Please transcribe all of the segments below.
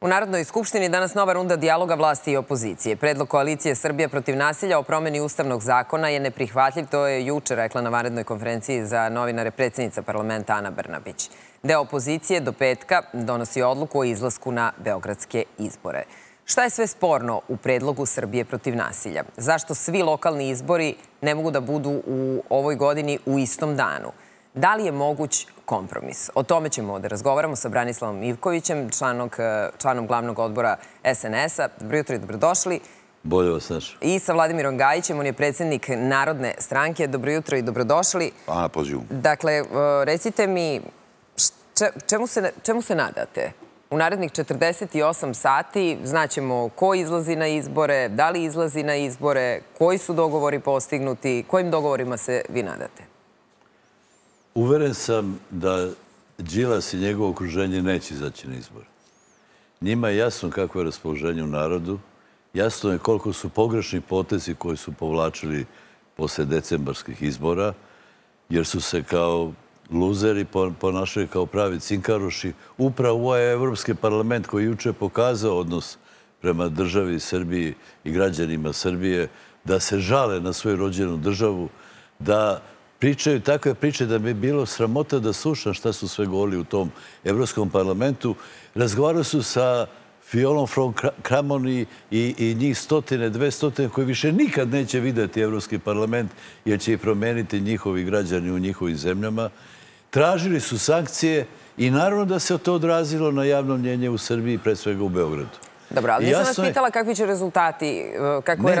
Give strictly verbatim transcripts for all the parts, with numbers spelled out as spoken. U Narodnoj skupštini danas nova runda dijaloga vlasti i opozicije. Predlog koalicije Srbija protiv nasilja o promeni ustavnog zakona je neprihvatljiv, to je juče rekla na vanrednoj konferenciji za novinare predsjednica parlamenta Ana Brnabić. Deo opozicije do petka donosi odluku o izlasku na beogradske izbore. Šta je sve sporno u predlogu Srbije protiv nasilja? Zašto svi lokalni izbori ne mogu da budu u ovoj godini u istom danu? Da li je moguć kompromis? O tome ćemo da razgovaramo sa Branislavom Ivkovićem, članom glavnog odbora S N S-a. Dobro jutro i dobrodošli. Bolje vas našao. I sa Vladimirom Gajićem, on je predsjednik Narodne stranke. Dobro jutro i dobrodošli. A na pozivu. Dakle, recite mi, čemu se nadate? U narednih četrdeset osam sati znaćemo ko izlazi na izbore, da li izlazi na izbore, koji su dogovori postignuti, kojim dogovorima se vi nadate? Uveren sam da Đilas i njegovo okruženje neće izaći na izbor. Njima je jasno kako je raspoloženje u narodu, jasno je koliko su pogrešni potezi koji su povlačili posle decembarskih izbora, jer su se kao luzeri ponašali kao pravi cinkaroši. Upravo ovaj Evropski parlament koji je juče pokazao odnos prema državi Srbiji i građanima Srbije, da se žale na svoju rođenu državu, da pričaju takve priče da mi je bilo sramota da slušam šta su sve govorili u tom Evropskom parlamentu. Razgovarali su sa Fiolom von Kramon i njih stotine, dve stotine koji više nikad neće vidjeti Evropski parlament jer će ih promeniti njihovi građani u njihovim zemljama. Tražili su sankcije i naravno da se to odrazilo na javno mnjenje u Srbiji, pre svega u Beogradu. Dobro, ali nisam vas pitala kakvi će rezultati, kako je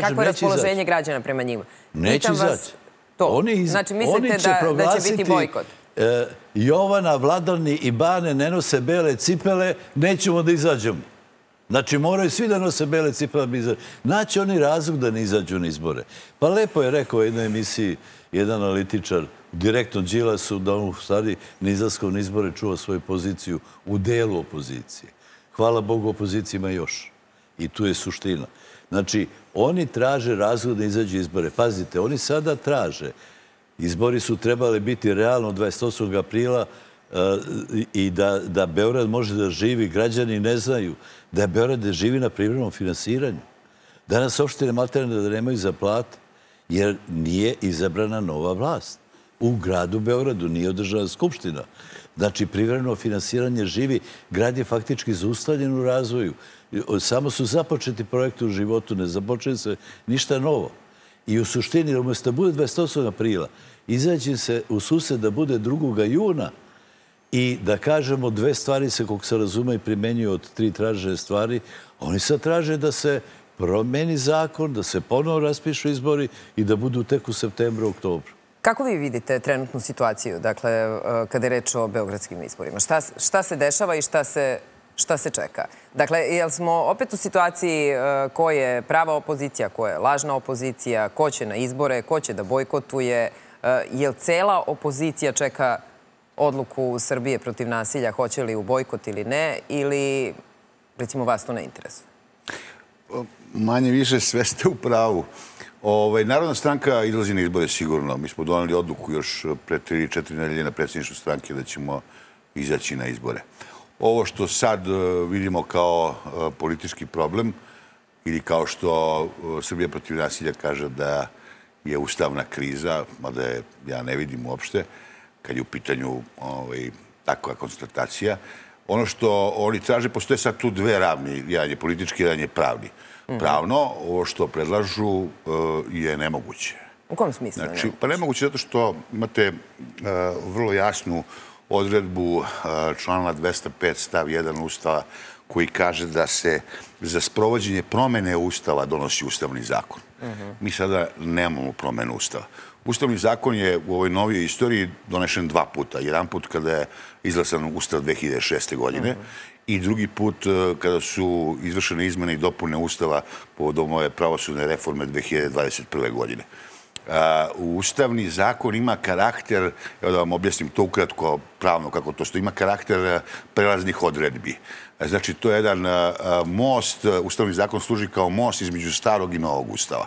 raspoloženje građana prema njima. Neće izaći. Znači, mislite da će biti bojkot? Jovana, Vladani i Bane ne nose bele cipele, nećemo da izađemo. Znači, moraju svi da nose bele cipele, da izađemo. Naći oni razlog da ne izađu na izbore. Pa lepo je rekao u jednoj emisiji jedan analitičar, direktno Đilasu, da on u stvari na izlasku na izbore čuva svoju poziciju u delu opozicije. Hvala Bogu, opozicija ima još. I tu je suština. Znači, oni traže razlog da izađe izbore. Pazite, oni sada traže. Izbori su trebali biti realno dvadeset osmog aprila i da Beograd može da živi. Građani ne znaju da Beograd ne živi na privremenom finansiranju. Danas opštine maltene da nemaju za plate jer nije izabrana nova vlast. U gradu Beogradu nije održana skupština. Znači, privremeno finansiranje živi. Grad je faktički zaustavljen u razvoju. Samo su započeti projekte u životu, ne započeli se ništa novo. I u suštini, umjesto da bude dvadeset osmog aprila, izaći se u sused da bude drugog juna i da kažemo dve stvari se, kako se razume, primenjuju od tri tražene stvari. Oni sad traže da se promeni zakon, da se ponovo raspišu izbori i da budu tek u septembru, oktobru. Kako vi vidite trenutnu situaciju, dakle, kada je reč o beogradskim izborima? Šta se dešava i šta se čeka? Dakle, jel smo opet u situaciji ko je prava opozicija, ko je lažna opozicija, ko će na izbore, ko će da bojkotuje? Jel cela opozicija čeka odluku Srbije protiv nasilja, hoće li u bojkot ili ne, ili, recimo, vas to ne interesuje? Manje više sve ste u pravu. Narodna stranka izlazi na izbore sigurno. Mi smo doneli odluku još pre tri četiri nedelje na predsjedništvu stranke da ćemo izaći na izbore. Ovo što sad vidimo kao politički problem ili kao što Srbija protiv nasilja kaže da je ustavna kriza, mada je ja ne vidim uopšte, kad je u pitanju takva konstatacija. Ono što oni traže, postoje sad tu dve ravni, jedan je politički, jedan je pravni. Pravno, ovo što predlažu je nemoguće. U kom smislu je nemoguće? Pa nemoguće zato što imate vrlo jasnu odredbu člana dvesta pet stav jedan Ustava koji kaže da se za sprovođenje promene Ustava donosi Ustavni zakon. Mi sada nemamo promenu Ustava. Ustavni zakon je u ovoj novijoj istoriji donesen dva puta. Jedan put kada je izglasan Ustav dve hiljade šeste godine i drugi put kada su izvršene izmene i dopune Ustava povodom ove pravosudne reforme dve hiljade dvadeset prve godine. Ustavni zakon ima karakter, evo da vam objasnim to ukratko pravno kako to stoji, ima karakter prelaznih odredbi. Znači, to je jedan most, Ustavni zakon služi kao most između starog i novog Ustava.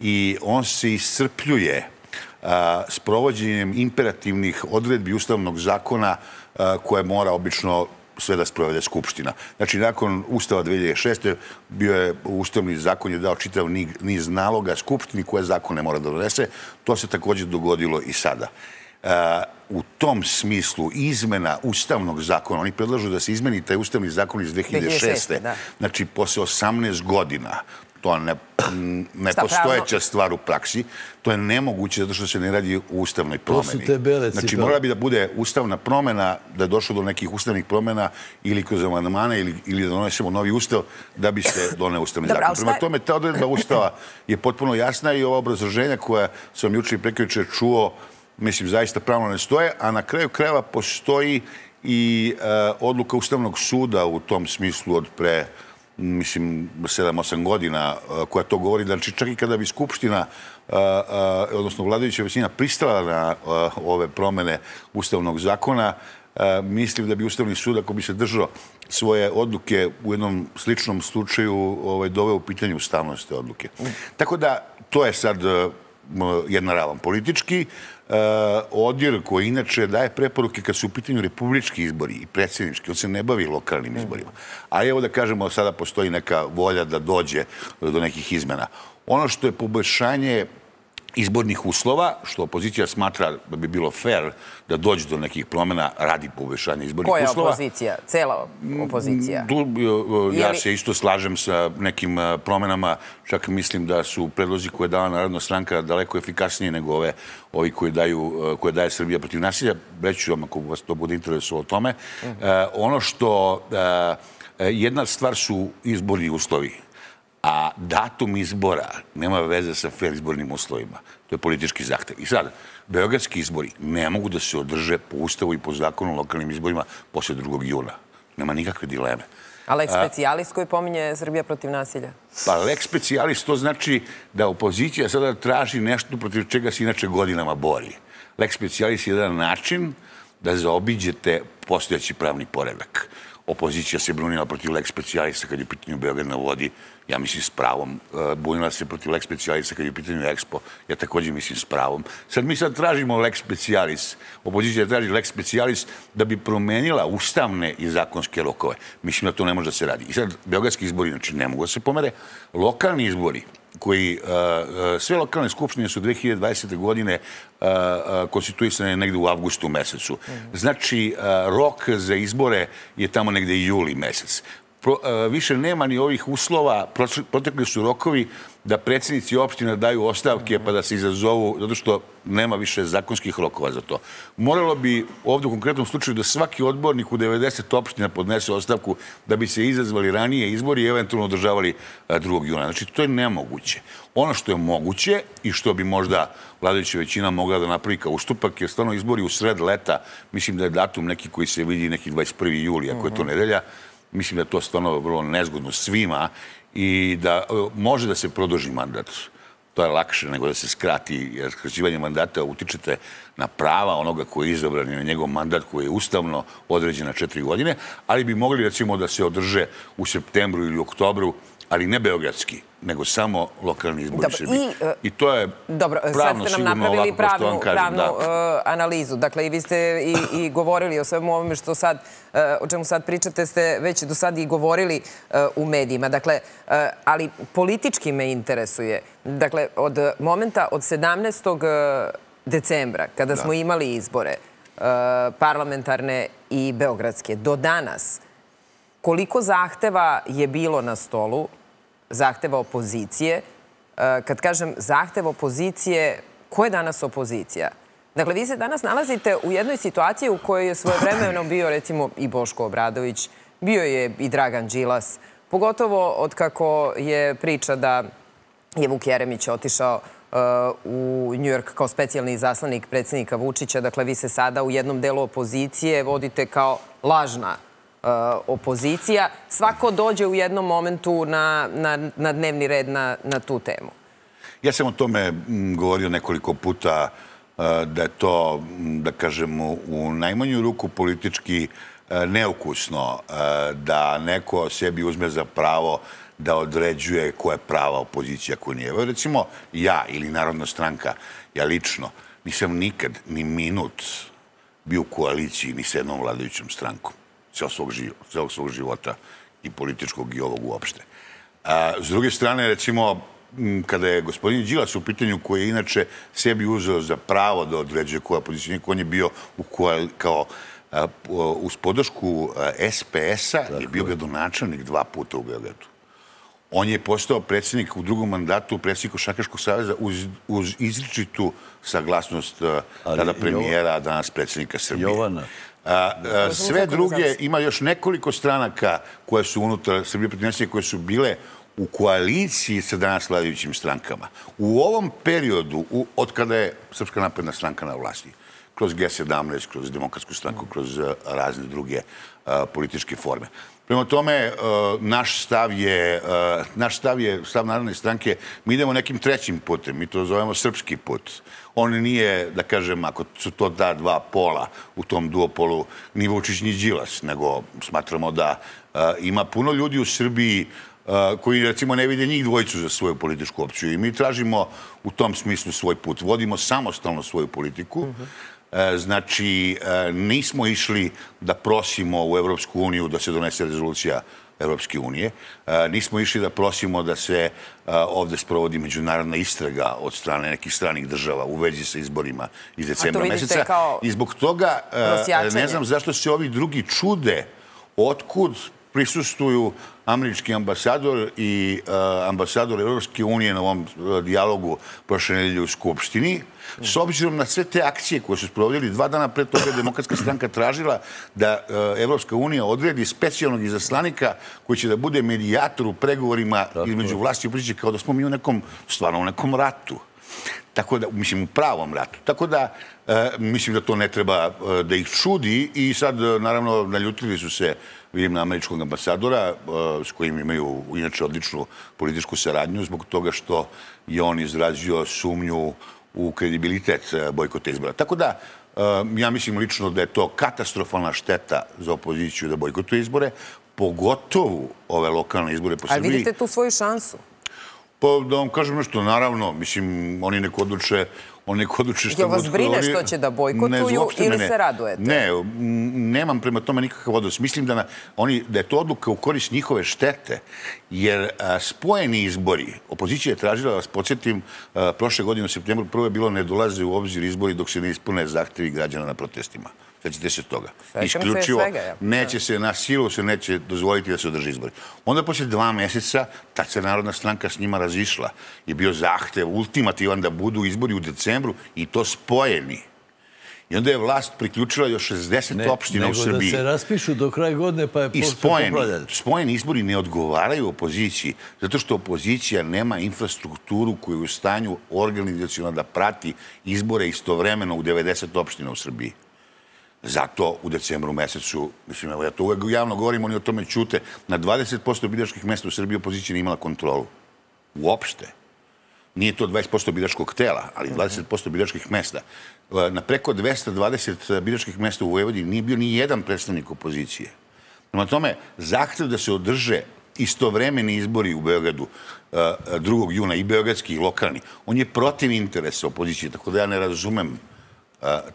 I on se iscrpljuje s provođenjem imperativnih odredbi Ustavnog zakona koje mora obično sve da sprovede Skupština. Znači, nakon Ustava dve hiljade šeste. bio je Ustavni zakon je dao čitav niz naloga Skupštini koje zakone mora da donese. To se također dogodilo i sada. U tom smislu izmena Ustavnog zakona, oni predlažu da se izmeni taj Ustavni zakon iz dve hiljade šeste. Znači, posle osamnaest godina. To je nepostojeća stvar u praksi. To je nemoguće zato što se ne radi o ustavnoj promeni. Znači, mora bi da bude ustavna promena, da je došlo do nekih ustavnih promena ili kroz amandmane ili da donesemo novi ustav da bi se doneo ustavni zakon. Prema tome, ta odredba ustava je potpuno jasna i ova obrazloženja koja sam juče i prekjuče čuo, mislim, zaista pravno ne stoje, a na kraju krajeva postoji i odluka Ustavnog suda u tom smislu od pre... mislim, sedam do osam godina, koja to govori, znači čak i kada bi Skupština, odnosno vladajuća većina, pristala na ove promene Ustavnog zakona, mislim da bi Ustavni sud, ako bi se držao svoje odluke, u jednom sličnom slučaju doveo u pitanje ustavnosti odluke. Tako da, to je sad jedna ravan politički. Odir koji inače daje preporuke kad su u pitanju republički izbori i predsjednički, on se ne bavi lokalnim izborima. A evo da kažemo, sada postoji neka volja da dođe do nekih izmena. Ono što je poboljšanje izbornih uslova, što opozicija smatra da bi bilo fair da dođe do nekih promjena radi poboljšanja izbornih uslova. Koja opozicija? Cela opozicija? Ja se isto slažem sa nekim promjenama. Čak mislim da su predlozi koje je dala Narodna stranka daleko efikasnije nego ove ovi koje daje Srbija protiv nasilja. Reći ću vam ako vas to bude interesovalo o tome. Ono što... Jedna stvar su izborni uslovi. A datum izbora nema veze sa fair izbornim uslovima. To je politički zahtev. I sad, beogradski izbori ne mogu da se održe po ustavu i po zakonu o lokalnim izborima posle drugog juna. Nema nikakve dileme. A lex specialis koji pominje Srbija protiv nasilja? Pa lex specialis to znači da opozicija sada traži nešto protiv čega se inače godinama bori. Lex specialis je jedan način da zaobiđete postojeći pravni poredak. Opozicija se brunila protiv lex specialisa kad je u pitanju Beograd na vodi, ja mislim s pravom. Bunila se protiv lex specialisa kad je u pitanju Expo, ja također mislim s pravom. Sad mi sad tražimo lex specialis. Opozicija traži lex specialis da bi promenila ustavne i zakonske rokove. Mislim da to ne može da se radi. I sad, beogradski izbori, znači, ne mogu da se pomere. Lokalni izbori koji, sve lokalne skupštine su dve hiljade dvadesete godine konstituisane negde u avgustu mesecu. Znači, rok za izbore je tamo negde juli mesec. Više nema ni ovih uslova, protekli su rokovi da predsjednici opština daju ostavke pa da se izazovu, zato što nema više zakonskih rokova za to. Moralo bi ovdje u konkretnom slučaju da svaki odbornik u devedeset opština podnese ostavku da bi se izazvali ranije izbori i eventualno održavali drugog juna. Znači, to je nemoguće. Ono što je moguće i što bi možda vladajuća većina mogla da napravi kao ustupak je stvarno izbori u sred leta. Mislim da je datum neki koji se vidi neki dvadeset prvi juli, ako je to nedelja. Mislim da je to stvarno vrlo nezgodno svima i da može da se produži mandat. To je lakše nego da se skrati, jer skraćivanje mandata utičete na prava onoga koji je izabran i na njegov mandat koji je ustavno određen na četiri godine, ali bi mogli recimo da se održe u septembru ili oktobru, ali ne beogradski, nego samo lokalni izbori Srbije. I to je pravno sigurno ovako, pošto vam kažem. Dobro, sad ste nam napravili pravnu analizu. Dakle, i vi ste i govorili o svemu ovome o čemu sad pričate, ste već do sad i govorili u medijima. Dakle, ali politički me interesuje. Dakle, od momenta, od sedamnaestog decembra, kada smo imali izbore parlamentarne i beogradske, do danas, koliko zahteva je bilo na stolu, zahteva opozicije? Kad kažem zahteva opozicije, ko je danas opozicija? Dakle, vi se danas nalazite u jednoj situaciji u kojoj je svojevremeno bio, recimo, i Boško Obradović, bio je i Dragan Đilas, pogotovo od kako je priča da je Vuk Jeremić otišao u Njujork kao specijalni izaslanik predsjednika Vučića. Dakle, vi se sada u jednom delu opozicije vodite kao lažna opozicija. Svako dođe u jednom momentu na dnevni red na tu temu. Ja sam o tome govorio nekoliko puta da je to, da kažem, u najmanju ruku politički neukusno da neko sebi uzme za pravo da određuje koja je prava opozicija, koja nije. Recimo, ja ili Narodna stranka, ja lično, nisam nikad ni minut bio u koaliciji ni s jednom vladajućom strankom. celog svog života i političkog i ovog uopšte. S druge strane, recimo, kada je gospodin Đilas u pitanju, koji je inače sebi uzeo za pravo da određuje koja pozicija, on je bio uz podršku es pe es-a, je bio gradonačelnik dva puta u Beogradu. On je postao predsjednik u drugom mandatu, predsjednik Košarkaškog saveza, uz izričitu saglasnost tada premijera, a danas predsjednika Srbije. Sve druge, ima još nekoliko stranaka koje su unutar Srbije protiv nasilja, koje su bile u koaliciji sa danas vladajućim strankama. U ovom periodu, od kada je Srpska napredna stranka na vlasti, kroz ge sedamnaest, kroz Demokratsku stranku, kroz razne druge političke forme. Prema tome, naš stav je, stav Narodne stranke, mi idemo nekim trećim putem, mi to zovemo srpski put. On nije, da kažem, ako su to ta dva pola u tom duopolu, ni Vučić ni Đilas, nego smatramo da ima puno ljudi u Srbiji koji, recimo, ne vide njih dvojicu za svoju političku opciju. I mi tražimo u tom smislu svoj put. Vodimo samostalno svoju politiku. Znači, nismo išli da prosimo u Evropsku uniju da se donese rezolucija Evropske unije. Nismo išli da prosimo da se ovde sprovodi međunarodna istraga od strane nekih stranih država u vezi sa izborima iz decembra meseca. I zbog toga, ne znam zašto se ovi drugi čude otkud prisustuju američki ambasador i ambasador Evropske unije na ovom dijalogu prošle nedelje u Skupštini. S obzirom na sve te akcije koje su sprovodili, dva dana pre toga je Demokratska stranka tražila da Evropska unija odredi specijalnog izaslanika koji će da bude medijator u pregovorima između vlasti i opozicije, kao da smo mi u nekom, stvarno u nekom ratu. Tako da, mislim, u pravom ratu. Tako da, mislim da to ne treba da ih čudi i sad, naravno, naljutili su se, vidim, na američkog ambasadora, s kojim imaju inače odličnu političku saradnju, zbog toga što je on izrazio sumnju u kredibilitet bojkota izbora. Tako da, ja mislim lično da je to katastrofalna šteta za opoziciju da bojkotuje izbore, pogotovo ove lokalne izbore po Srbiji. Ali vidite tu svoju šansu? Pa da vam kažem nešto, naravno, mislim, oni neko odluče... Jel vas brine što će da bojkotuju ili se radujete? Ne, nemam prema tome nikakav odnos. Mislim da je to odluka u korist njihove štete, jer spojeni izbori, opozicija je tražila, da vas podsjetim, prošle godine u septembru prvo je bilo ne dolaze u obzir izbori dok se ne ispune zahtevi građana na protestima. Sećate se toga. Isključivo, neće se, na silu se neće dozvoliti da se održi izbori. Onda poslije dva mjeseca, tad se Narodna stranka s njima razišla. Je bio zahtev ultimativan da budu izbori u decembru i to spojeni. I onda je vlast priključila još šezdeset opština u Srbiji. Nego da se raspišu do kraja godine pa je postupno prodati. I spojeni izbori ne odgovaraju opoziciji, zato što opozicija nema infrastrukturu koju je u stanju organizacijona da prati izbore istovremeno u devedeset opština u Srbiji. Zato u decembru mesecu, mislim, ja to uvek javno govorim, oni o tome ćute, na dvadeset posto biračkih mjesta u Srbiji opozicija nije imala kontrolu. Uopšte. Nije to dvadeset posto biračkog tela, ali dvadeset posto biračkih mjesta. Na preko dvesta dvadeset biračkih mjesta u Vojvodini nije bio ni jedan predstavnik opozicije. Prema tome, zahtev da se održe istovremeni izbori u Beogradu drugog juna, i beogradski i lokalni, on je protiv interesa opozicije, tako da ja ne razumem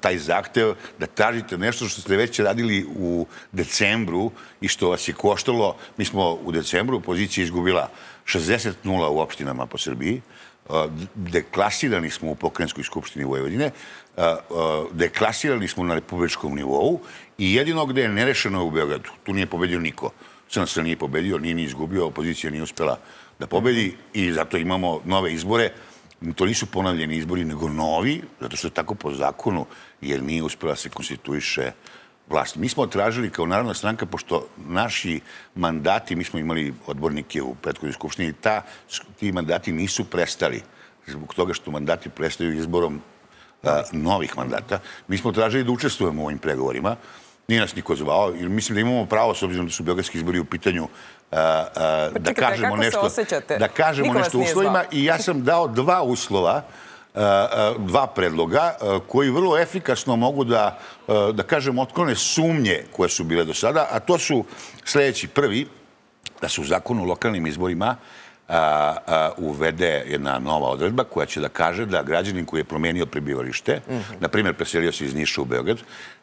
taj zahtev da tražite nešto što ste već radili u decembru i što vas je koštalo. Mi smo u decembru opozicija izgubila šezdeset nula u opštinama po Srbiji. Deklasirani smo u Pokrajinskoj skupštini Vojvodine. Deklasirani smo na republičkom nivou i jedino gde je nerešeno je u Beogradu. Tu nije pobedio niko. Crnac nije pobedio, nije ni izgubio, opozicija nije uspjela da pobedi i zato imamo nove izbore. To nisu ponavljeni izbori, nego novi, zato što je tako po zakonu, jer nije uspjela se konstituiše vlast. Mi smo tražili kao Narodna stranka, pošto naši mandati, mi smo imali odbornike u prethodnoj skupštini, ti mandati nisu prestali, zbog toga što mandati prestaju izborom novih mandata. Mi smo tražili da učestvujemo u ovim pregovorima. Nije nas niko zvao. Mislim da imamo pravo, s obzirom da su beogradski izbori u pitanju, da kažemo nešto u uslovima. I ja sam dao dva uslova, dva predloga, koji vrlo efikasno mogu da, da kažem, otklone sumnje koje su bile do sada. A to su sljedeći. Prvi, da se u zakonu o lokalnim izborima uvede jedna nova odredba koja će da kaže da građanin koji je promenio prebivalište, na primjer preselio se iz Niša u Beograd,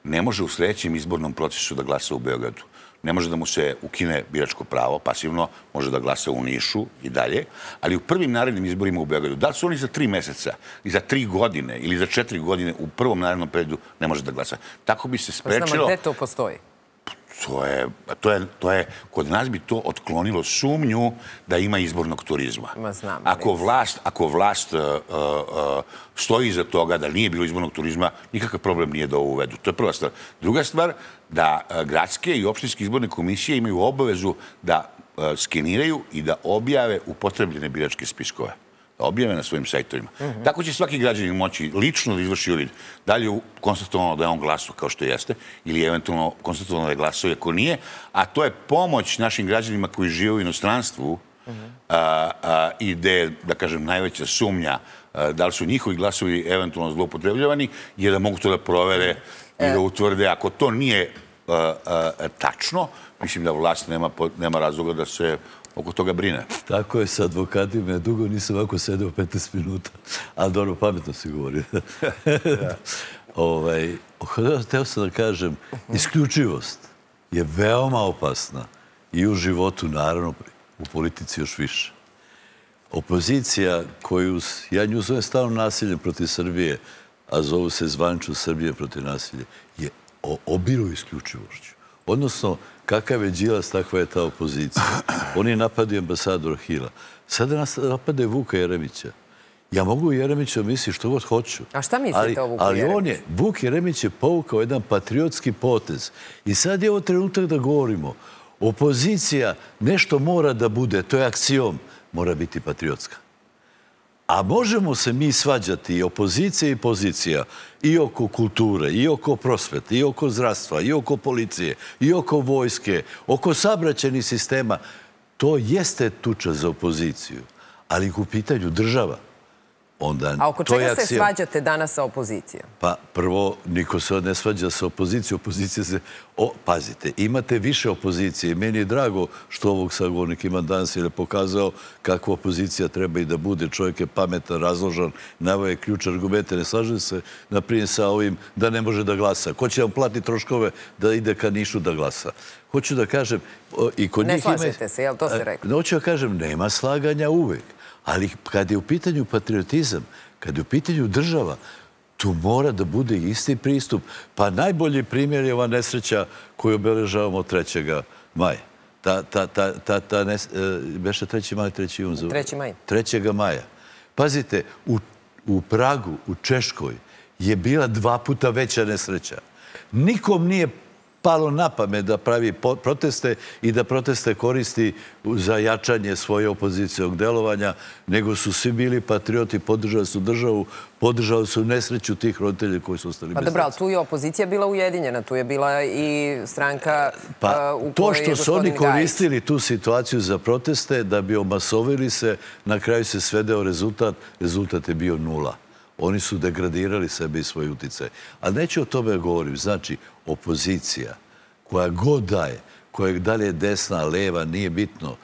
ne može u sljedećem izbornom procesu da glasa u Beogradu. ne može da mu se ukine biračko pravo pasivno, može da glasa u Nišu i dalje, ali u prvim narednim izborima u Beogradu, da li su oni za tri meseca i za tri godine ili za četiri godine u prvom narednom periodu ne može da glasa. Tako bi se sprečilo... Znamo gde to postoji? To je, kod nas bi to otklonilo sumnju da ima izbornog turizma. Ako vlast stoji iza toga da nije bilo izbornog turizma, nikakav problem nije da ovo uvedu. To je prva stvar. Druga stvar, da gradske i opštinske izborne komisije imaju obavezu da skeniraju i da objave upotrebljene biračke spiskove. Objave na svojim sajtovima. Tako će svaki građanin moći lično da izvrši uvid. Da li je konstatovano da je on glasao kao što jeste ili eventualno konstatovano da je glasao ako nije, a to je pomoć našim građanima koji žive u inostranstvu i gde, da kažem, najveća sumnja da li su njihovi glasovi eventualno zloupotrebljavani, je da mogu to da provere i da utvrde. Ako to nije tačno, mislim da vlast nema razloga da se oko toga brine. Tako je, sa advokatima je dugo, nisam ovako sedeo petnaest minuta, ali dobro, pametno si govorio. Hteo sam da kažem, isključivost je veoma opasna i u životu, naravno, u politici još više. Opozicija koju, ja nju zovem stalno nasiljem protiv Srbije, a zovu se zvanično Srbija protiv nasilja, je obiru isključivošću. Odnosno, kakav je Đilas, takva je ta opozicija. Oni napadaju ambasadora Hila. Sada napadaju Vuka Jeremića. Ja mogu Jeremića misliti što god hoću. A šta mislite o Vuku Jeremiću? Ali on je, Vuk Jeremić je povukao jedan patriotski potez. I sad je ovo trenutak da govorimo. Opozicija nešto mora da bude, to je aksiom, mora biti patriotska. A možemo se mi svađati i opozicija i pozicija i oko kulture, i oko prosvete, i oko zdravstva, i oko policije, i oko vojske, oko saobraćajnih sistema. To jeste tuča za opoziciju, ali u pitanju država. A oko čega se svađate danas sa opozicijom? Pa prvo, niko se ne svađa sa opozicijom. Opozicija se... Pazite, imate više opozicije. Meni je drago što ovog sagovornika imam danas jer je pokazao kakva opozicija treba i da bude. Čovjek je pametan, razložan, naveo je ključ argumente. Ne slažem se, naprimjer, sa ovim da ne može da glasa. Ko će vam platiti troškove da ide ka Nišu da glasa? Hoću da kažem... Ne slažete se, jel to ste rekli? Hoću da kažem, nema slaganja uvek. Ali kada je u pitanju patriotizam, kada je u pitanju država, tu mora da bude isti pristup. Pa najbolji primjer je ova nesreća koju obeležavamo trećeg maja. Beše treći maj, treći jun. trećeg maja. trećeg maja. Pazite, u Pragu, u Češkoj, je bila dva puta veća nesreća. Nikom nije palo na pamet da pravi proteste i da proteste koristi za jačanje svoje opozicijog delovanja, nego su svi bili patrioti, podržali su državu, podržali su nesreću tih roditelja koji su ostali bez dece. Pa dobro, tu je opozicija bila ujedinjena, tu je bila i stranka u kojoj je gospodin Gajić. To što su oni koristili tu situaciju za proteste, da bi omasovili se, na kraju se svedeo rezultat, rezultat je bio nula. Oni su degradirali sebe i svoje uticaje. Ali neću o tome govorim. Znači, opozicija koja god daje, koja da li je desna, leva, nije bitno,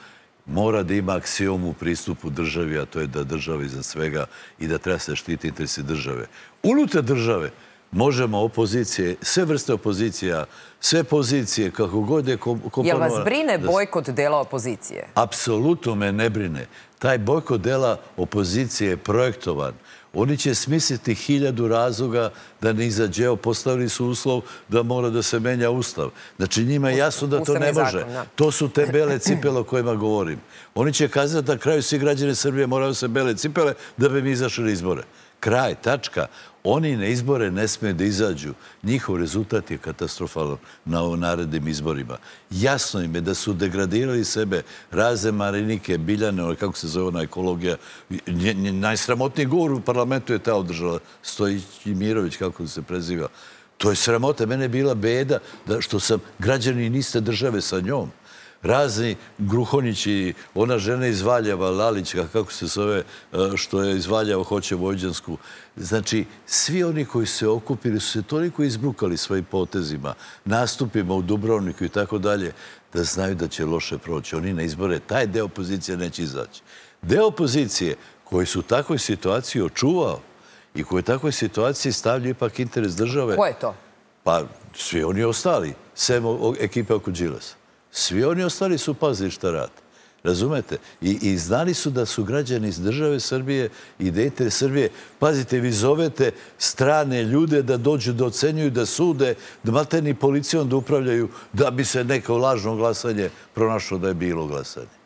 mora da ima aksiom u pristupu državi, a to je da država iznad svega i da treba se štiti interesi države. Unutar države možemo opozicije, sve vrste opozicija, sve pozicije, kako god je komponovano... Jel vas brine bojkot dela opozicije? Apsolutno me ne brine. Taj bojkot dela opozicije je projektovan. Oni će smisliti hiljadu razloga da ne izađe, postavili su uslov da mora da se menja ustav. Znači njima je jasno da to ne može. To su te bele cipele o kojima govorim. Oni će kazati na kraju svi građani Srbije moraju se bele cipele da bi mi izašli na izbore. Kraj, tačka. Oni na izbore ne smeju da izađu. Njihov rezultat je katastrofalan na narednim izborima. Jasno im je da su degradirali sebe razne Marinike, Biljane, kako se zove ona ekologija. Najsramotniji govor u parlamentu je ta održala. Stojićimirović, kako se preziva. To je sramota. Mene je bila beda što sam građanin iste države sa njom. Razni Gruhonjići, ona žena iz Valjeva, Lalićka, kako se zove, što je iz Valjeva, hoće Vojđansku. Znači, svi oni koji se okupili su se toliko izbrukali svojim potezima, nastupima u Dubrovniku i tako dalje, da znaju da će loše proći. Oni na izbore, taj deo opozicije neće izaći. Deo opozicije koji su u takvoj situaciji očuvao i koji u takvoj situaciji stavlja ipak interes države... Ko je to? Pa, svi oni ostali, sem ekipe oko Đilasa. Svi oni ostali su pazišta rata. Razumete? I znali su da su građani iz države Srbije i dejte Srbije. Pazite, vi zovete strane ljude da dođu da ocenjuju, da sude, da materni policijom da upravljaju, da bi se neko lažno glasanje pronašlo da je bilo glasanje.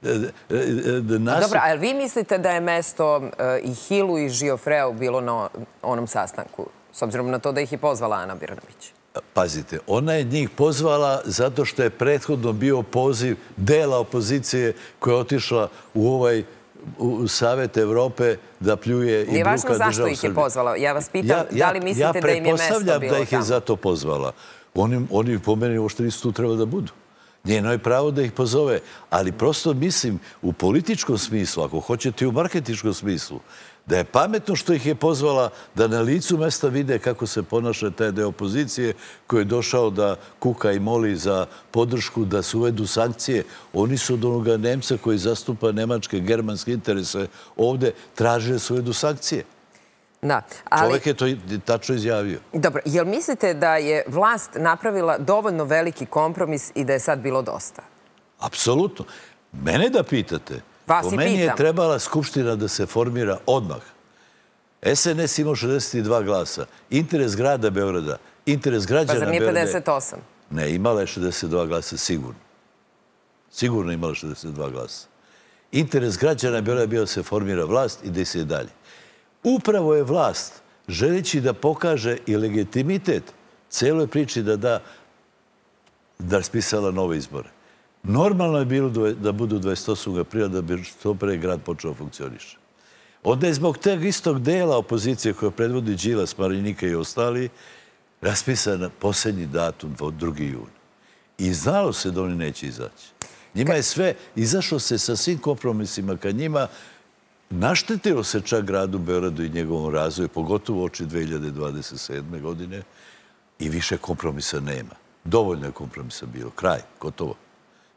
Dobro, ali vi mislite da je mesto i Hilu i Žiofreu bilo na onom sastanku, s obzirom na to da ih je pozvala Ana Brnabić? Pazite, ona je njih pozvala zato što je prethodno bio poziv dela opozicije koja je otišla u ovaj Savet Evrope da pljuje i bruka država Srbije. Nije važno zašto ih je pozvala. Ja vas pitam da li mislite da im je mesto bilo tamo. Ja pretpostavljam da ih je zato pozvala. Oni po meni uopšte nisu tu treba da budu. Njeno je pravo da ih pozove, ali prosto mislim u političkom smislu, ako hoćete i u marketinškom smislu, da je pametno što ih je pozvala da na licu mesta vide kako se ponaša taj deo opozicije koji je došao da kuka i moli za podršku, da se uvedu sankcije. Oni su od onoga Nemca koji zastupa nemačke, germanske interese ovde, traže da se uvedu sankcije. Čovjek je to tačno izjavio. Dobro, jel mislite da je vlast napravila dovoljno veliki kompromis i da je sad bilo dosta? Apsolutno. Mene da pitate, po meni je trebala Skupština da se formira odmah. S N S imao šezdeset dva glasa. Interes grada Beograda, interes građana Beograda... Pa zar nije pedeset osam? Ne, imala je šezdeset dva glasa, sigurno. Sigurno imala je šezdeset dva glasa. Interes građana Beograda je bio da se formira vlast i da se je dalje. Upravo je vlast, želeći da pokaže i legitimitet celoj priči da da da raspisala nove izbore. Normalno je bilo da budu dvadeset osmog aprila da bi što pre grad počeo funkcioniše. Onda je zbog tog istog dela opozicije koja predvodi Đilas, Marinika i ostali, raspisana posljednji datum od drugog juna. I znalo se da oni neće izaći. Njima je sve, izašlo se sa svim kompromisima ka njima. Naštetilo se čak gradu Beogradu i njegovom razvoju, pogotovo oči dve hiljade dvadeset sedme. godine, i više kompromisa nema. Dovoljno je kompromisa bilo. Kraj, gotovo.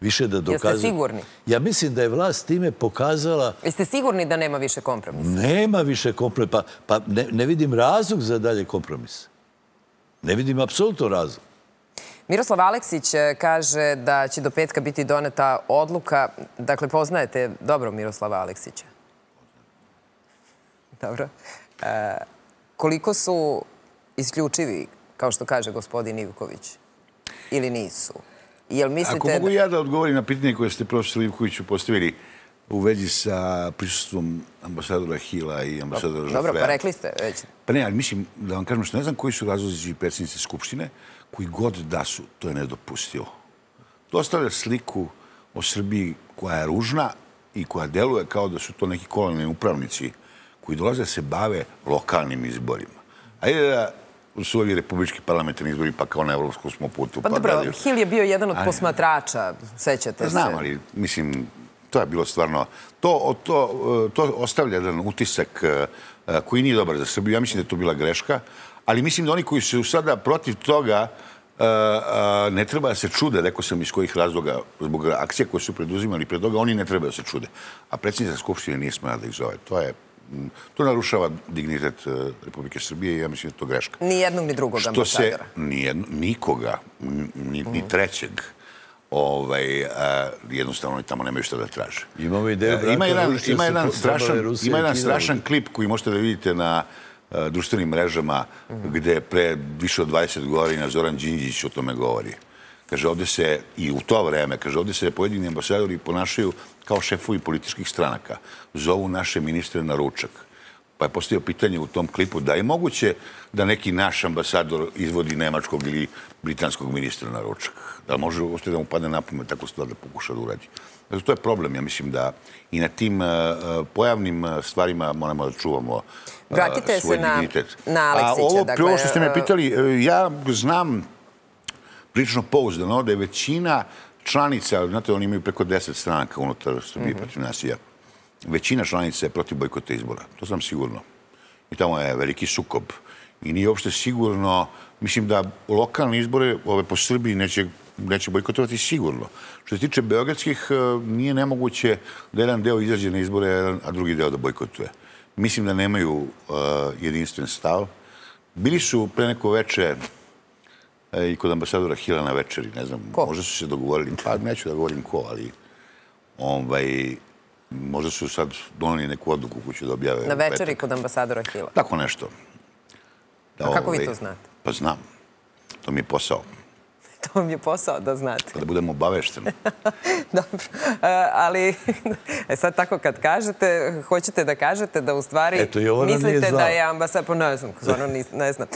Više da dokazuju... Jeste sigurni? Ja mislim da je vlast time pokazala... Jeste sigurni da nema više kompromisa? Nema više kompromisa. Pa ne vidim razlog za dalje kompromis. Ne vidim apsolutno razlog. Miroslav Aleksić kaže da će do petka biti doneta odluka. Dakle, poznajete dobro Miroslava Aleksića. Dobro. E, koliko su isključivi, kao što kaže gospodin Ivković, ili nisu? Jel mislite... Ako mogu ja da odgovorim na pitanje koje ste profesor Ivkoviću postavili u vezi sa prisustvom ambasadora Hila i ambasadora Žofrea. Dobro, pa rekli ste već. Pa ne, ali mislim da vam kažem što ne znam koji su razlozi predsjednice Skupštine, koji god da su, to je nedopustivo. To ostavlja sliku o Srbiji koja je ružna i koja deluje kao da su to neki kolonijalni upravnici koji dolaze da se bave lokalnim izborima. Ajde da su ovi republički parlamentarni izbori, pa kao na evropskom smo putu. Pa dobro, Hill je bio jedan od posmatrača, sećate se. Znam, ali mislim, to je bilo stvarno... To ostavlja jedan utisak koji nije dobar za Srbiju. Ja mislim da je to bila greška, ali mislim da oni koji su sada protiv toga ne treba da se čude, rekao sam iz kojih razloga, zbog akcija koje su preduzimali pred toga, oni ne treba da se čude. A predsjednica Skupštine nije smela da ih zove. To je... To narušava dignitet Republike Srbije i ja mislim da je to greška. Ni jednog ni drugog ambasadora. Nikoga, ni trećeg. Jednostavno tamo nemaju šta da traže. Ima jedan strašan klip koji možete da vidite na društvenim mrežama gde pre više od dvadeset godina Zoran Đinđić o tome govori. Kaže, ovdje se, i u to vreme, kaže, ovdje se pojedini ambasadori ponašaju kao šefovi političkih stranaka. Zovu naše ministre na ručak. Pa je postavio pitanje u tom klipu da je moguće da neki naš ambasador izvodi nemačkog ili britanskog ministra na ručak. Da li može ostaje da mu padne na pamet takvu stvar da pokuša da uradi. Zato to je problem, ja mislim da i na tim pojavnim stvarima moramo da čuvamo svoj dignitet. Na Aleksića, dakle... Ovo što ste me pitali, ja znam... Prilično pouzdano da je većina članica, znate, oni imaju preko deset stranaka unutar Srbije protiv nasilja, većina članica je protiv bojkota izbora. To sam sigurno. I tamo je veliki sukob. I nije uopšte sigurno, mislim da lokalne izbore ove po Srbiji neće bojkotovati sigurno. Što se tiče beogradskih, nije nemoguće da jedan deo izađe na izbore, a drugi deo da bojkotuje. Mislim da nemaju jedinstven stav. Bili su pre neko veče i kod ambasadora Hila na večeri, ne znam, možda su se dogovorili, pa neću da govorim ko, ali možda su sad doneli neku odluku koju ću da objave. Na večeri kod ambasadora Hila? Tako nešto. A kako vi to znate? Pa znam. To mi je posao. To mi je posao da znate. Da budemo obavešteni. Dobro. Ali sad tako kad kažete, hoćete da kažete da u stvari mislite da je ambasador... Ne znam, ne znam.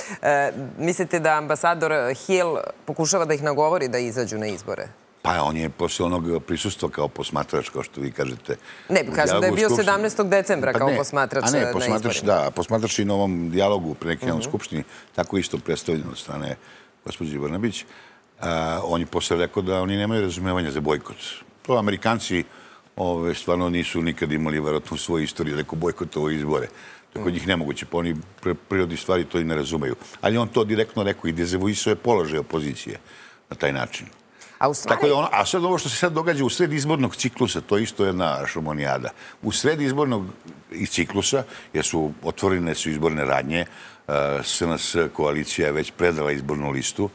Mislite da ambasador Hill pokušava da ih nagovori da izađu na izbore? Pa on je posle onog prisustva kao posmatrač, kao što vi kažete. Ne, kažem da je bio sedamnaestog decembra kao posmatrač na izborima. Da, posmatrač i na ovom dijalogu pre neki dan u Skupštini, tako isto predstavljeno od strane gospođe Brnabić. On je posle rekao da oni nemaju razumevanja za bojkot. To Amerikanci stvarno nisu nikad imali verovatno u svojoj istoriji rekao bojkotovo izbore. To je kod njih nemoguće, pa oni prirodi stvari to i ne razumeju. Ali on to direktno rekao i dezavuisao je položaj opozicije na taj način. A sad ovo što se sad događa u sred izbornog ciklusa, to je isto jedna šumonijada. U sred izbornog ciklusa, jer su otvorene su izborne radnje, S N S koalicija je već predala izbornu listu,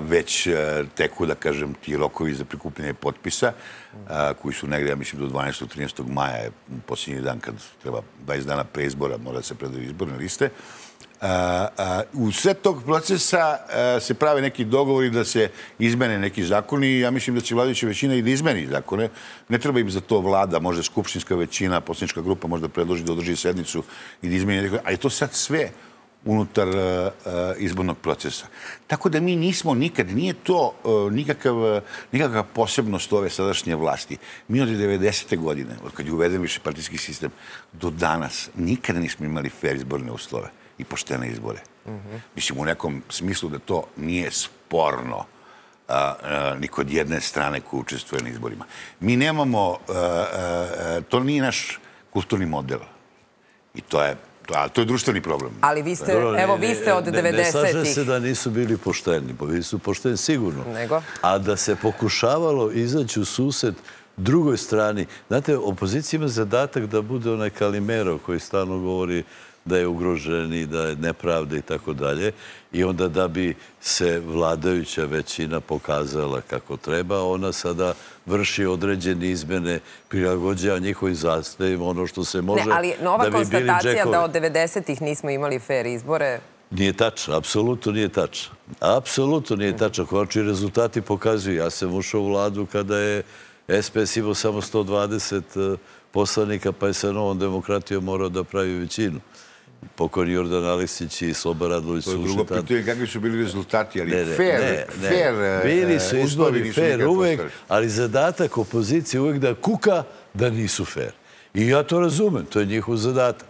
već teku, da kažem, ti rokovi za prikupljanje potpisa, koji su negdje, ja mislim, do dvanaestog trinaestog maja je posljednji dan kad treba dvadeset dana pre izbora mora da se predaju izborne liste. U sve tog procesa se prave neki dogovori da se izmene neki zakoni i ja mislim da će vladajuća većina i da izmeni zakone. Ne treba im za to vlada, možda skupštinska većina, poslanička grupa možda predloži da održi sednicu i da izmeni. A je to sad sve unutar izbornog procesa. Tako da mi nismo nikad, nije to nikakva posebnost ove sadašnje vlasti. Mi od devedesete godine, od kad je uveden višepartijski sistem, do danas nikada nismo imali fer izborne uslove i poštene izbore. Mislim, u nekom smislu da to nije sporno ni kod jedne strane koja učestvuje na izborima. Mi nemamo, to nije naš kulturni model. I to je, ali to je društveni problem. Ali vi ste, evo, vi ste od devedesetih. Ne slaže se da nisu bili pošteni, bo vi su pošteni sigurno. Nego? A da se pokušavalo izaći u susret drugoj strani. Znate, opozicija ima zadatak da bude onaj Kalimero koji stalno govori da je ugroženi, da je nepravda i tako dalje. I onda da bi se vladajuća većina pokazala kako treba, ona sada vrši određene izmene, prilagođava njihovim zahtevima ono što se može da bi bili džekovi. Ne, ali nova konstatacija da od devedesetih nismo imali fer izbore... Nije tačno, apsolutno nije tačno. Apsolutno nije tačno. Konačno i rezultati pokazuju. Ja sam ušao u vladu kada je S P S imao samo sto dvadeset poslanika, pa je sa Novom demokratijom morao da pravi većinu. Pokojni Jordan Aleksić i Sloba Radlović su ušli tamo. Kakvi su bili rezultati, ali fair, bili su izbori fair uvek, ali zadatak opozicije uvek da kuka da nisu fair. I ja to razumem, to je njihov zadatak.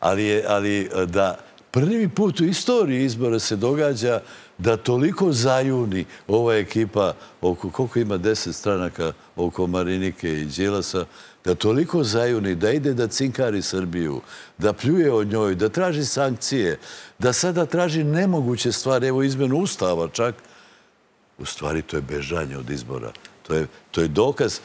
Ali da prvi put u istoriji izbora se događa da toliko zajuni ova ekipa, koliko ima deset stranaka oko Marinike i Đilasa, da toliko zajuni, da ide da cinkari Srbiju, da pljuje o njoj, da traži sankcije, da sada traži nemoguće stvari, evo izmenu ustava čak, u stvari to je bežanje od izbora. To je dokaz.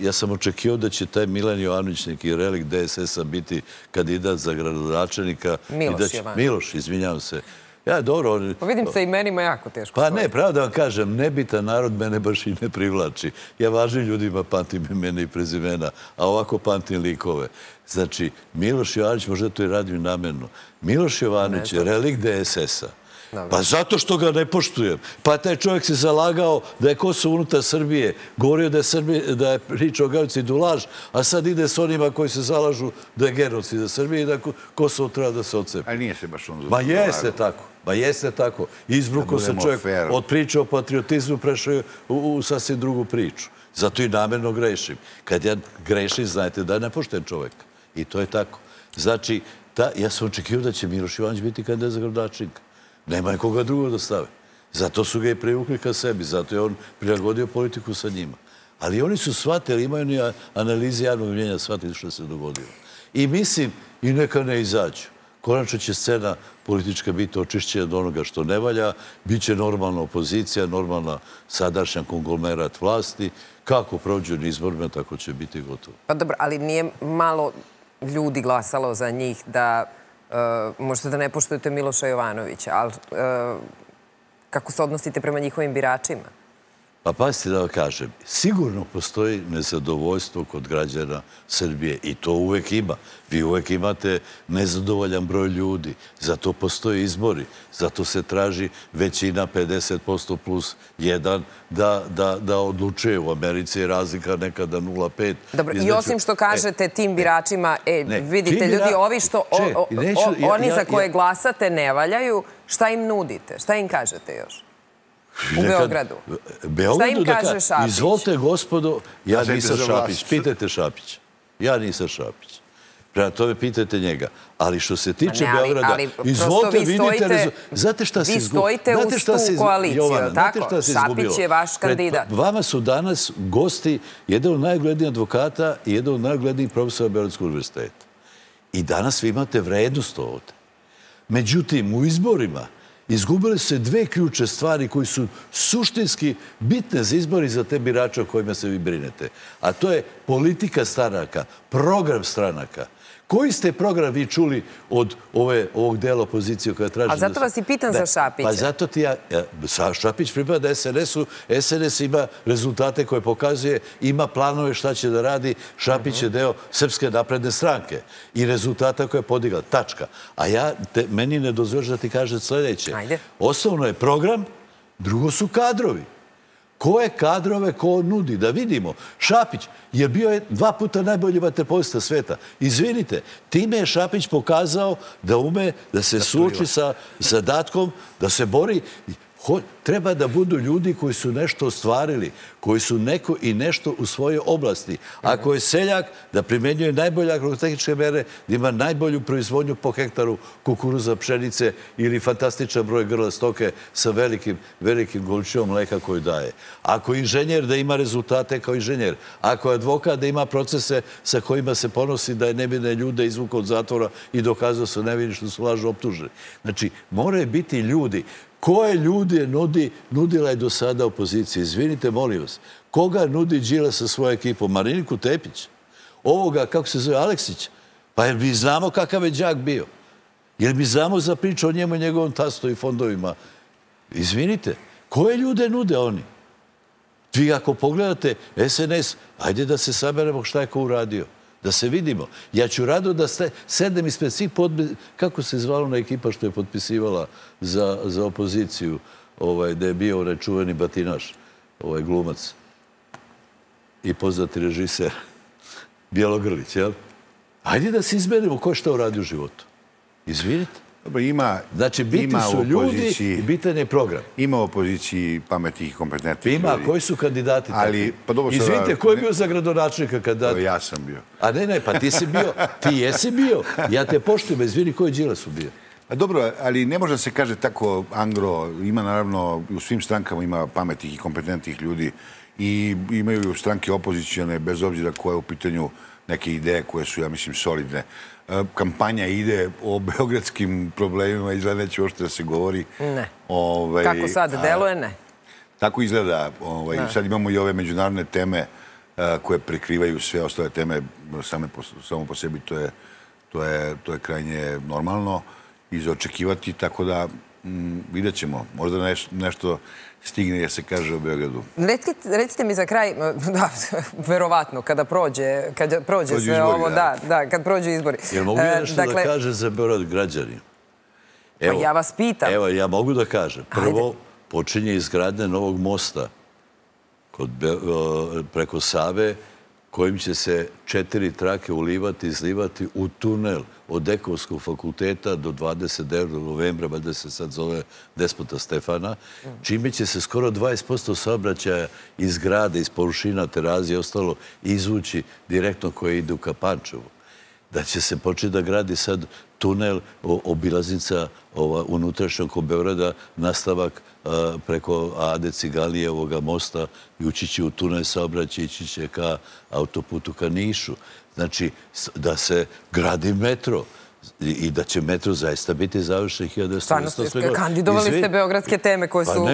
Ja sam očekio da će taj Milan Jovanić, neki relikt D S S-a, biti kandidat za gradonačelnika. Miloš Jovanić. Miloš, izvinjavam se. Ja, dobro... Vidim se imenima jako teško. Pa ne, pravo da vam kažem, nebitan narod mene baš i ne privlači. Ja važnim ljudima pamtim imena i prezimena, a ovako pamtim likove. Znači, Miloš Jovanić, možda to i radim namerno, Miloš Jovanić je relikt D S S-a. Pa zato što ga ne poštujem. Pa taj čovjek se zalagao da je Kosovo unutar Srbije, govorio da je priča o genocidu i da je laž, a sad ide s onima koji se zalažu da je genocid u Srbiji i da Kosovo treba da se otcepi. Ali nije se baš on zalagao. Ma jeste tako. Ma jeste tako. Izbrukao se čovjek od priče o patriotizmu prešao u sasvim drugu priču. Zato i namerno grešim. Kad ja grešim, znajte da je nepošten čovjek. I to je tako. Znači, ja sam očekio da će Miloš Jovanić biti kandidat za gradonačelnika. Nema nikoga drugog da stave. Zato su ga i privukli ka sebi, zato je on prilagodio politiku sa njima. Ali oni su shvatili, imaju ni analize javnog mnjenja, shvatili što se dogodilo. I mislim, i neka ne izađu. Konačno će scena politička biti očišćena od onoga što ne valja, bit će normalna opozicija, normalna sadašnja konglomerat vlasti. Kako prođu na izborima, tako će biti gotovo. Pa dobro, ali nije malo ljudi glasalo za njih da... Možete da ne poštujete Miloša Jovanovića, ali Kako se odnosite prema njihovim biračima? Pa pazite da vam kažem, sigurno postoji nezadovoljstvo kod građana Srbije i to uvek ima. Vi uvek imate nezadovoljan broj ljudi, zato postoje izbori, zato se traži većina pedeset posto plus jedan da odlučuje. U Americi je razlika nekada nula zarez pet. Dobro, i osim što kažete tim biračima, vidite ljudi, ovi što oni za koje glasate ne valjaju, šta im nudite, šta im kažete još? U Beogradu. Šta im kaže Šapić? Izvolite, gospodo, ja nisam Šapić. Pitajte Šapića. Ja nisam Šapić. Prema tome, pitajte njega. Ali što se tiče Beograda, izvolite, vidite... Vi stojite uz tu koaliciju, tako? Šapić je vaš kandidat. Vama su danas gosti jedan od najuglednijih advokata i jedan od najuglednijih profesora Beogradskog univerziteta. I danas vi imate vrednost ovde. Međutim, u izborima izgubile su se dve ključne stvari koji su suštinski bitne za izbor i za te birače o kojima se vi brinete. A to je politika stranaka, program stranaka. Koji ste program vi čuli od ovog dela opozicije koja traži... A zato vas i pitan za Šapića. Pa zato ti ja... Šapić pripada S N S-u. S N S ima rezultate koje pokazuje, ima planove šta će da radi. Šapić je deo Srpske napredne stranke i rezultata koje je podigla. Tačka. A ja, meni ne dozvoljavaš da ti kažem sljedeće. Osnovno je program, drugo su kadrovi. Koje kadrove ko nudi? Da vidimo. Šapić je bio dva puta najbolji vaterpolista sveta. Izvinite, time je Šapić pokazao da ume da se suoči sa zadatkom, da se bori. Treba da budu ljudi koji su nešto ostvarili, koji su neko i nešto u svojoj oblasti. Ako je seljak, da primenjuje najbolje agrotehničke mere, da ima najbolju proizvodnju po hektaru kukuruza, pšenice ili fantastičan broj grla stoke sa velikim, velikim količinom mleka koju daje. Ako je inženjer, da ima rezultate kao inženjer. Ako je advokat, da ima procese sa kojima se ponosi da je nevine ljude izvukao od zatvora i dokazao se nevini što su lažno optuženi. Znači, moraju biti ljudi. Koje ljude nudila je do sada opozicija? Izvinite, molim vas. Koga nudi Đilas sa svojom ekipom? Mariniku Tepić? Ovoga, kako se zove, Aleksić? Pa jer mi znamo kakav je đak bio. Jer mi znamo za priču o njemu i njegovom tastu i fondovima. Izvinite, koje ljude nude oni? Vi ako pogledate S N S, ajde da se saberemo šta je ko uradio. Da se vidimo. Ja ću rado da sedem ispred svih potpisa... Kako se zvala ona ekipa što je potpisivala za opoziciju, da je bio onaj čuveni batinaš, ovaj glumac i poznati režiser, Bjelogrlić, jel? Ajde da se izmerimo ko je šta uradi u životu. Izvinite. Znači, bitni su ljudi i bitan je program. Ima opoziciji pametnih i kompetentnih ljudi. Ima, koji su kandidati takvi? Izvinite, ko je bio za gradonačnika kandidat? Ja sam bio. A ne, ne, pa ti si bio. Ti jesi bio. Ja te poštujem, izvini, ko je Đilasu bio? Dobro, ali ne može da se kaže tako, angro, ima naravno, u svim strankama ima pametnih i kompetentnih ljudi i imaju stranke opozicione, bez obzira koja je u pitanju neke ideje koje su, ja mislim, solidne. Kampanja ide o beogradskim problemima, izgleda neće ošto da se govori. Ne. Kako sad deluje, ne. Tako izgleda. Sad imamo i ove međunarodne teme koje prekrivaju sve ostale teme samo po sebi. To je krajnje normalno i za očekivati, tako da vidjet ćemo. Možda nešto stigne, jer se kaže o Beogradu. Recite mi za kraj, da, verovatno, kada prođe sve ovo, da, kad prođe izbori. Jel mogu ja nešto da kažem za Beograd građanima? Ja vas pitam. Evo, ja mogu da kažem. Prvo, počinje izgradnja novog mosta preko Save, kojim će se četiri trake ulivati i izlivati u tunel od Ekonomskog fakulteta do dvadeset devetog novembra, valjda se sad zove Despota Stefana, čime će se skoro dvadeset posto saobraćaja iz grada, iz površina, Terazije i ostalo izvući direktno koje idu ka Pančevu. Da će se početi da gradi sad tunel, obilaznica unutrašnjeg oko Beograda, nastavak preko Ade Cigalijevoga mosta, ući će u tunel saobraćaj, ići će ka autoputu ka Nišu. Znači, da se gradi metro, i da će metro zaista biti završen hiljadu. Stvarno, kandidovali ste beogradske teme koje su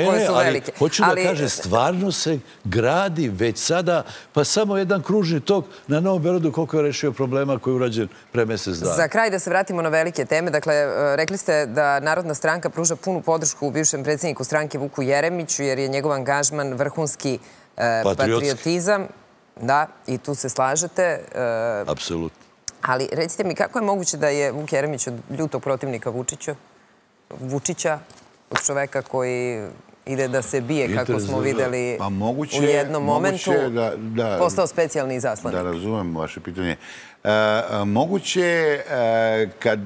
velike. Hoću da kažem, stvarno se gradi već sada, pa samo jedan kružni tok na Novom Beogradu koliko je rešio problema koji je urađen pre mjesec dana. Za kraj da se vratimo na velike teme. Dakle, rekli ste da Narodna stranka pruža punu podršku u bivšem predsjedniku stranke Vuku Jeremiću, jer je njegov angažman vrhunski patriotizam. Da, i tu se slažete. Apsolutno. Ali recite mi, kako je moguće da je Vuk Jeremić od ljutog protivnika Vučića, od čoveka koji ide da se bije, kako smo videli u jednom momentu, postao specijalni zaslanik? Da, razumem vaše pitanje. Moguće je kad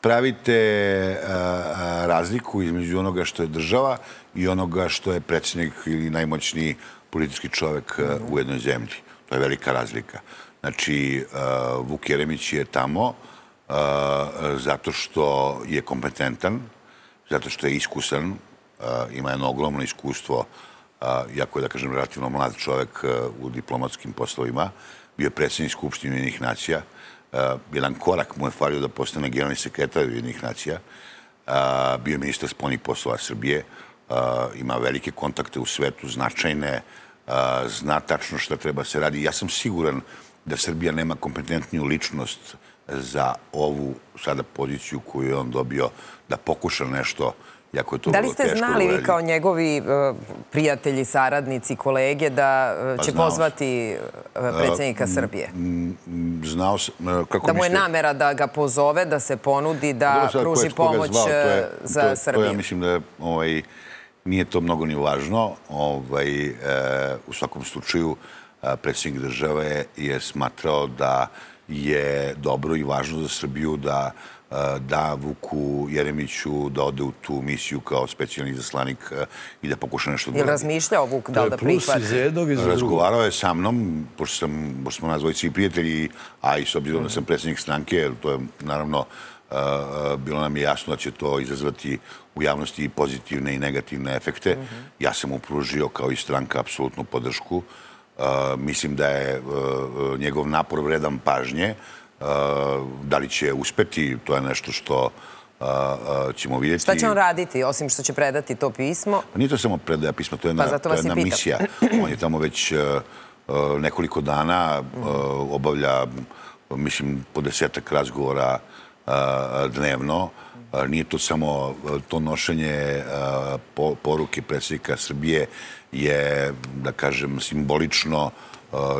pravite razliku između onoga što je država i onoga što je predsjednik ili najmoćniji politički čovek u jednoj zemlji. To je velika razlika. Znači, Vuk Jeremić je tamo zato što je kompetentan, zato što je iskusan, ima jedno ogromno iskustvo, jako je, da kažem, relativno mlad čovek u diplomatskim poslovima, bio je predsjednik Skupštine Ujedinjenih nacija, jedan korak mu je falio da postane generalni sekretar Ujedinjenih nacija, bio je ministar spoljnih poslova Srbije, ima velike kontakte u svetu, značajne, zna tačno šta treba se radi. Ja sam siguran da Srbija nema kompetentniju ličnost za ovu sada poziciju koju je on dobio, da pokuša nešto, jako je to vrlo teško. Da li ste znali vi kao njegovi prijatelji, saradnici, kolege da će pozvati predsjednika Srbije? Znao sam. Da mu je namera da ga pozove, da se ponudi, da pruži pomoć za Srbiju? Ja mislim da nije to mnogo ni važno. U svakom slučaju, predsjednik države je smatrao da je dobro i važno za Srbiju da da Vuku Jeremiću da ode u tu misiju kao specijalni zaslanik i da pokuša nešto da... Je li razmišljao Vuk da li da prihvati? Razgovarao je sa mnom, pošto smo nas dvojici i prijatelji, a i s obzirom da sam predsjednik stranke, to je naravno bilo nam je jasno da će to izazvati u javnosti i pozitivne i negativne efekte. Ja sam mu pružio kao i stranka apsolutnu podršku. Mislim da je njegov napor vredan pažnje. Da li će uspeti, to je nešto što ćemo vidjeti. Šta će on raditi, osim što će predati to pismo? Nije to samo predaja pisma, to je jedna misija. On je tamo već nekoliko dana, obavlja, mislim, po desetak razgovora dnevno. Nije to samo to nošenje poruke predsjednika Srbije je, da kažem, simbolično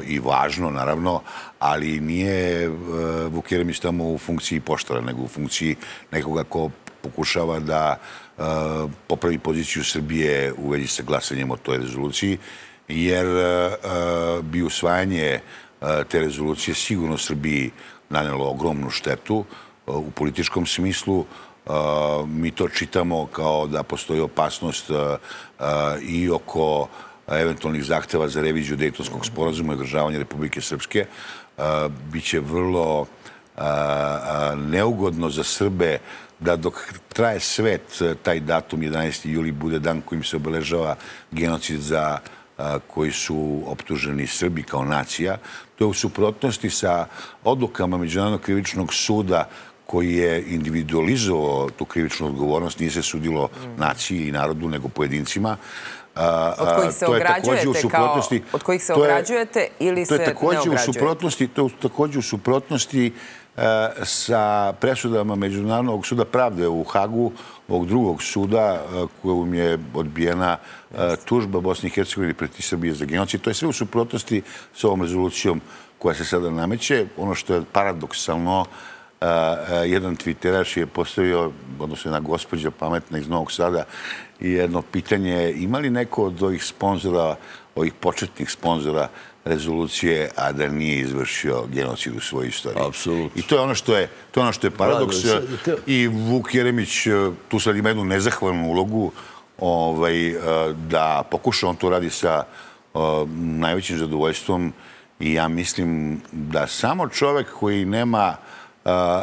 i važno, naravno, ali nije Vuk Jeremić tamo u funkciji poštara, nego u funkciji nekoga ko pokušava da popravi poziciju Srbije u vezi sa glasanjem o toj rezoluciji, jer bi usvajanje te rezolucije sigurno Srbiji nanelo ogromnu štetu u političkom smislu. Mi to čitamo kao da postoji opasnost i oko eventualnih zahteva za reviziju Dejtonskog sporazuma i održavanje Republike Srpske. Biće vrlo neugodno za Srbe da dok traje svet, taj datum jedanaesti juli bude dan kojim se obeležava genocid za koji su optuženi Srbi kao nacija. To je u suprotnosti sa odlukama Međunarodnog krivičnog suda koji je individualizovao tu krivičnu odgovornost, nije se sudilo naciji i narodu, nego pojedincima. Od kojih se ograđujete kao... Od kojih se ograđujete ili se ne ograđujete? To je također u suprotnosti sa presudama Međunarodnog suda pravde u Hagu, ovog drugog suda kojom je odbijena tužba Bosne i Hercegovine protiv Srbije za genocid. To je sve u suprotnosti sa ovom rezolucijom koja se sada nameće. Ono što je paradoksalno, jedan tviteraš je postavio, odnosno jedna gospođa pametna iz Novog Sada, jedno pitanje, ima li neko od ovih sponzora, ovih početnih sponzora rezolucije, a da nije izvršio genocid u svojoj istoriji? Apsolutno. I to je ono što je paradoks. I Vuk Jeremić tu sad ima jednu nezahvalnu ulogu da pokuša, on to radi sa najvećim zadovoljstvom i ja mislim da samo čovek koji nema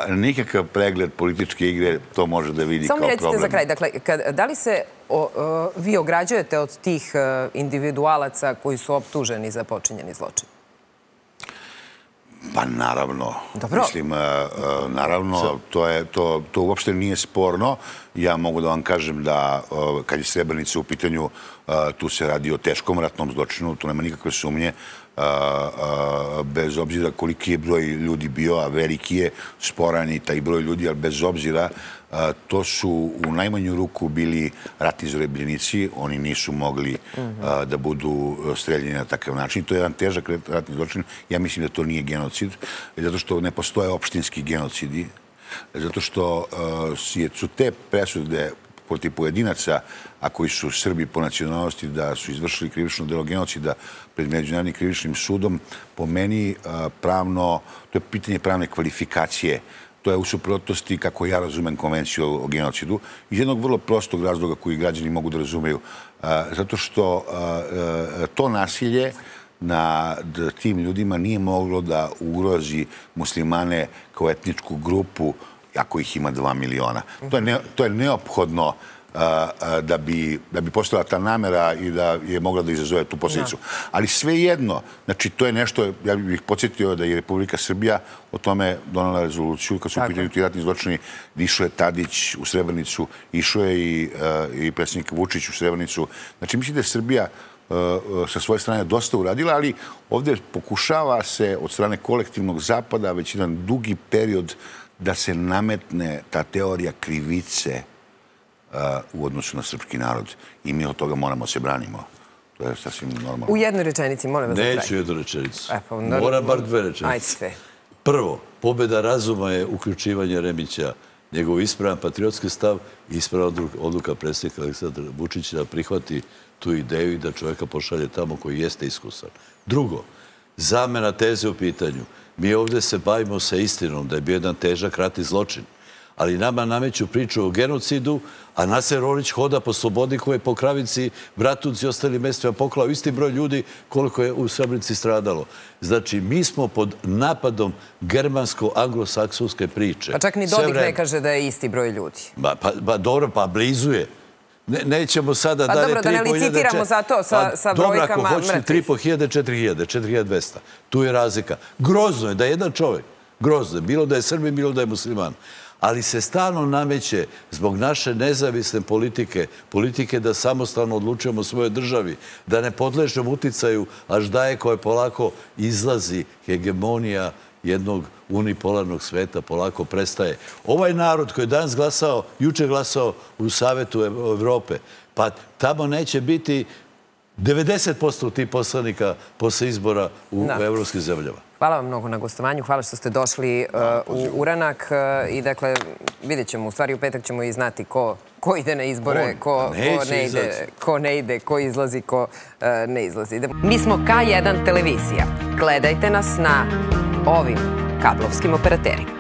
nikakav pregled političke igre to može da vidi kao problem. Samo mi recite za kraj, dakle, da li se vi ograđujete od tih individualaca koji su optuženi za počinjeni zločin? Pa naravno, mislim, naravno, to uopšte nije sporno. Ja mogu da vam kažem da kad je Srebrenica u pitanju, tu se radi o teškom ratnom zločinu, tu nema nikakve sumnje, bez obzira koliki je broj ljudi bio, a veliki je, sporan i taj broj ljudi, ali bez obzira, to su u najmanju ruku bili ratni zarobljenici, oni nisu mogli da budu streljeni na takav način. To je jedan težak ratni zločin, ja mislim da to nije genocid, zato što ne postoje opštinski genocidi, zato što su te presude protiv pojedinaca, a koji su Srbi po nacionalnosti, da su izvršili krivično delo genocida pred Međunarodnim krivičnim sudom, po meni pravno, to je pitanje pravne kvalifikacije. To je u suprotnosti, kako ja razumem, Konvenciju o genocidu, iz jednog vrlo prostog razloga koji građani mogu da razumeju. Zato što to nasilje nad tim ljudima nije moglo da ugrozi muslimane kao etničku grupu, ako ih ima dva miliona. To je neophodno da bi postala ta namera i da je mogla da izazove tu posljedicu. Ali svejedno, znači to je nešto, ja bih podsjetio da je Republika Srbija o tome donala rezoluciju, kad su u pitanju ti ratni zločini, išao je Tadić u Srebrenicu, išao je i predsjednik Vučić u Srebrenicu. Znači mislim da je Srbija sa svoje strane dosta uradila, ali ovdje pokušava se od strane kolektivnog zapada već jedan dugi period da se nametne ta teorija krivice u odnosu na srpski narod. I mi od toga moramo se branimo. To je sasvim normalno. U jednoj rečenici, molim vas da trajim. Neću jednu rečenicu. Moram bar dve rečenice. Prvo, pobjeda razuma je uključivanje Jeremića, njegov ispravan patriotski stav i ispravan odluka predsjednika Aleksandra Vučića da prihvati tu ideju i da čovjeka pošalje tamo koji jeste iskusan. Drugo, zamena teze u pitanju. Mi ovdje se bavimo sa istinom da je bio jedan težak ratni zločin, ali nama nameću priču o genocidu, a Naser Orić hoda po Slobodnikovoj, po Kravici, Bratunci i ostalim mestima poklao isti broj ljudi koliko je u Srebrenici stradalo. Znači, mi smo pod napadom germansko-anglosaksonske priče. Pa čak ni Dodik ne kaže da je isti broj ljudi. Pa dobro, pa blizu je. Nećemo sada dalje... Pa dobro, da ne licitiramo za to sa brojkama mrtvih. Dobro, ako hoćete tri hiljade, četiri hiljade, četiri hiljade dvesta. Tu je razlika. Grozno je da je jedan čovjek, grozno je, bilo da je Srbin, bilo da je musliman, ali se stalno nameće zbog naše nezavisne politike, politike da samostalno odlučujemo o svojoj državi, da ne podležemo uticaju aždaje koje polako izlazi, hegemonija jednog unipolarnog sveta polako prestaje. Ovaj narod koji je danas glasao, juče glasao u Savetu Evrope, pa tamo neće biti devedeset posto tih poslanika posle izbora u evropskim zemljama. Hvala vam mnogo na gostovanju, hvala što ste došli u uranak i dakle vidjet ćemo, u stvari u petak ćemo i znati ko ide na izbore, ko ne ide, ko izlazi, ko ne izlazi. Mi smo Ka jedan televizija. Gledajte nas na ovim kablovskim operaterima.